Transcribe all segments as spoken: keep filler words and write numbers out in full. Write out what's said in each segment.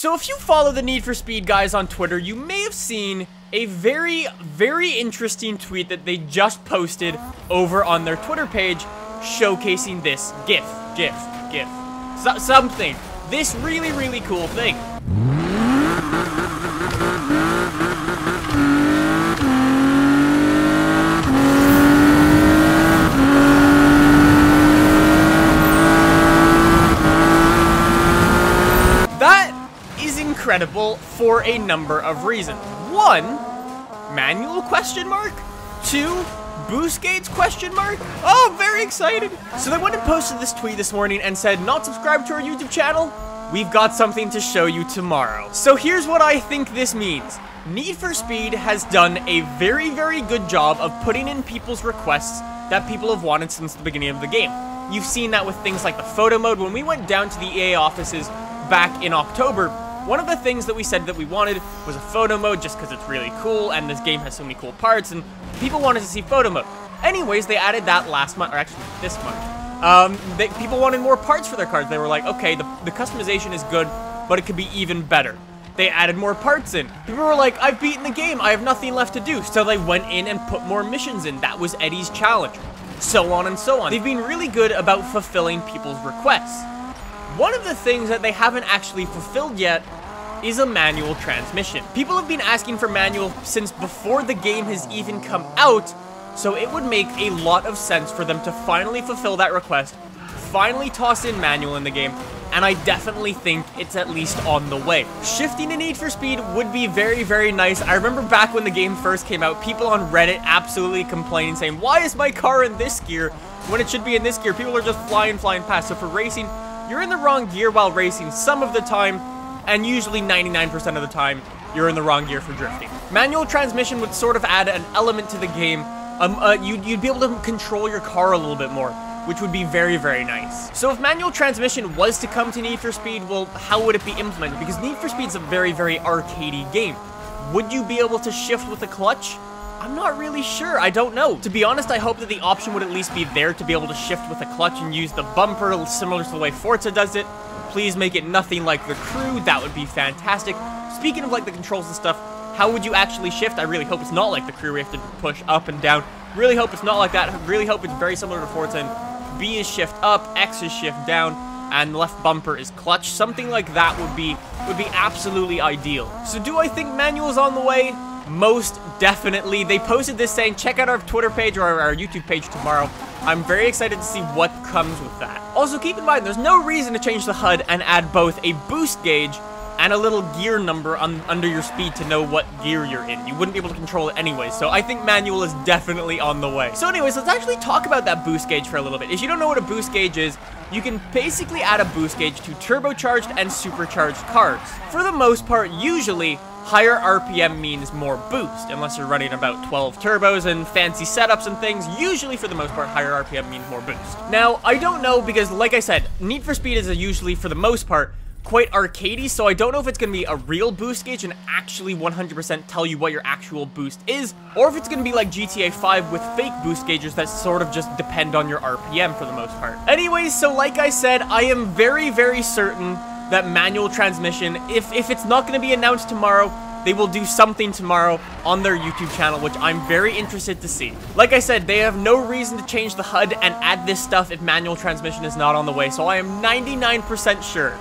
So if you follow the Need for Speed guys on Twitter, you may have seen a very, very interesting tweet that they just posted over on their Twitter page showcasing this GIF, GIF, GIF, so something. This really, really cool thing. Incredible for a number of reasons. One, manual question mark? Two, boost gauge question mark? Oh, very excited. So they went and posted this tweet this morning and said, not subscribed to our YouTube channel? We've got something to show you tomorrow. So here's what I think this means. Need for Speed has done a very, very good job of putting in people's requests that people have wanted since the beginning of the game. You've seen that with things like the photo mode. When we went down to the E A offices back in October, one of the things that we said that we wanted was a photo mode just because it's really cool and this game has so many cool parts and people wanted to see photo mode. Anyways, they added that last month, or actually this month. Um, they, people wanted more parts for their cars. They were like, okay, the, the customization is good, but it could be even better. They added more parts in. People were like, I've beaten the game, I have nothing left to do. So they went in and put more missions in. That was Eddie's challenge. So on and so on. They've been really good about fulfilling people's requests. One of the things that they haven't actually fulfilled yet is a manual transmission. People have been asking for manual since before the game has even come out, so it would make a lot of sense for them to finally fulfill that request, finally toss in manual in the game, and I definitely think it's at least on the way. Shifting to Need for Speed would be very, very nice. I remember back when the game first came out, people on Reddit absolutely complaining, saying, why is my car in this gear when it should be in this gear? People are just flying, flying past. So for racing, you're in the wrong gear while racing some of the time, and usually ninety-nine percent of the time, you're in the wrong gear for drifting. Manual transmission would sort of add an element to the game. Um, uh, you'd, you'd be able to control your car a little bit more, which would be very, very nice. So if manual transmission was to come to Need for Speed, well, how would it be implemented? Because Need for Speed's a very, very arcadey game. Would you be able to shift with a clutch? I'm not really sure, I don't know. To be honest, I hope that the option would at least be there to be able to shift with a clutch and use the bumper similar to the way Forza does it. Please make it nothing like The Crew, that would be fantastic. Speaking of like the controls and stuff, how would you actually shift? I really hope it's not like The Crew, we have to push up and down. Really hope it's not like that, I really hope it's very similar to Forza and B is shift up, X is shift down, and left bumper is clutch. Something like that would be, would be absolutely ideal. So do I think manual's on the way? Most definitely. They posted this saying, check out our Twitter page or our, our YouTube page tomorrow. I'm very excited to see what comes with that. Also, keep in mind, there's no reason to change the H U D and add both a boost gauge and a little gear number on, under your speed to know what gear you're in. You wouldn't be able to control it anyway, so I think manual is definitely on the way. So anyways, let's actually talk about that boost gauge for a little bit. If you don't know what a boost gauge is, you can basically add a boost gauge to turbocharged and supercharged cars. For the most part, usually, higher R P M means more boost, unless you're running about twelve turbos and fancy setups and things. Usually, for the most part, higher R P M means more boost. Now, I don't know because, like I said, Need for Speed is usually, for the most part, quite arcadey, so I don't know if it's going to be a real boost gauge and actually one hundred percent tell you what your actual boost is, or if it's going to be like G T A five with fake boost gauges that sort of just depend on your R P M for the most part. Anyways, so like I said, I am very, very certain that manual transmission, if, if it's not going to be announced tomorrow, they will do something tomorrow on their YouTube channel, which I'm very interested to see. Like I said, they have no reason to change the H U D and add this stuff if manual transmission is not on the way, so I am ninety-nine percent sure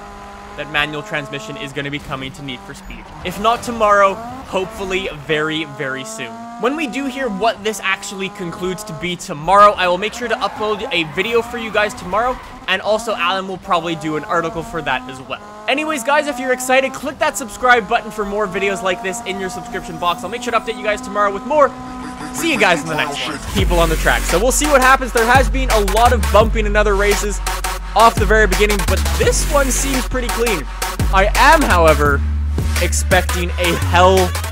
that manual transmission is going to be coming to Need for Speed. If not tomorrow, hopefully very, very soon. When we do hear what this actually concludes to be tomorrow, I will make sure to upload a video for you guys tomorrow, and also Alan will probably do an article for that as well. Anyways, guys, if you're excited, click that subscribe button for more videos like this in your subscription box. I'll make sure to update you guys tomorrow with more. See you guys in the next one. People on the track. So we'll see what happens. There has been a lot of bumping in other races off the very beginning, but this one seems pretty clean. I am, however, expecting a hell